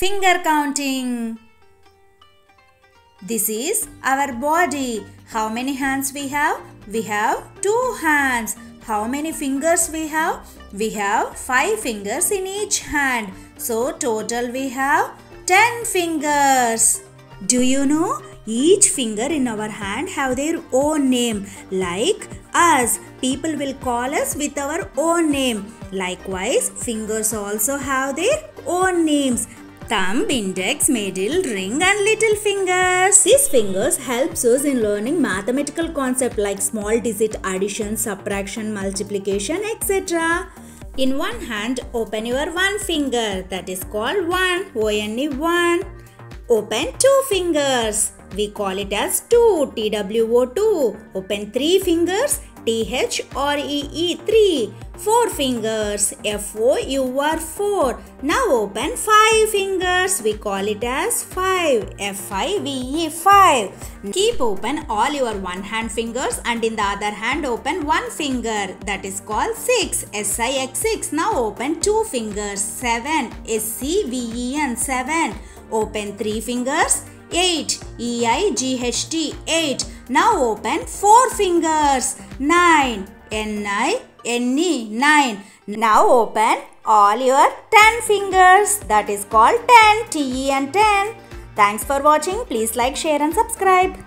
Finger counting. This is our body. How many hands we have? We have 2 hands. How many fingers we have? We have 5 fingers in each hand. So total we have 10 fingers. Do you know? Each finger in our hand have their own name. Like us, people will call us with our own name. Likewise, fingers also have their own names. Thumb, index, middle, ring and little fingers. These fingers helps us in learning mathematical concepts like small digit addition, subtraction, multiplication, etc. In one hand, open your one finger. That is called one. O-N-E, one. Open 2 fingers. We call it as two. T-W-O-2. Open 3 fingers. T-H-R-E-E, 3. 4 fingers. F-O-U-R, 4. Now open 5 fingers. We call it as 5. F-I-V-E, 5. Keep open all your one hand fingers and in the other hand open 1 finger. That is called 6. S-I-X, 6. Now open 2 fingers. 7. S-C-V-E-N, 7. Open 3 fingers. 8. E-I-G-H-T, 8. Now open 4 fingers. 9. N-I-N-E, 9. Now open all your 10 fingers. That is called 10. T-E-N, 10. Thanks for watching. Please like, share and subscribe.